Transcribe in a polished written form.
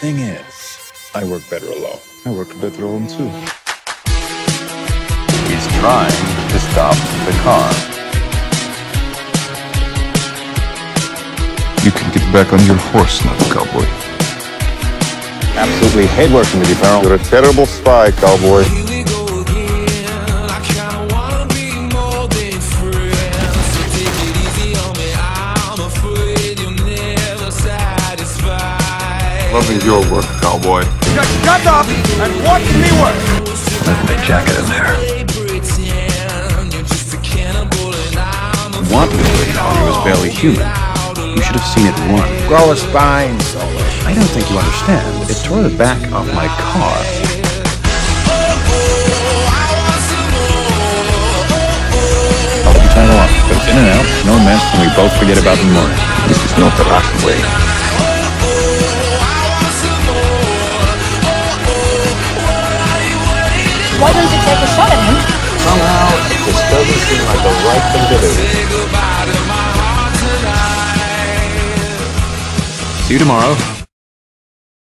Thing is, I work better alone. I work better alone too. He's trying to stop the car. You can get back on your horse now, cowboy. Absolutely hate working with you, Farrell. You're a terrible spy, cowboy. Loving your work, cowboy. Just shut up and watch me work! Left my jacket in there. You want me to wait on you as barely human. You should have seen it run. Grow a spine, Solo. I don't think you understand. It tore the back off my car. I'll be time off, but it's in and out. No mess, and we both forget about the morning. This is not the right way. Why don't you take a shot at him? Somehow, it just doesn't seem like the right thing to do. See you tomorrow.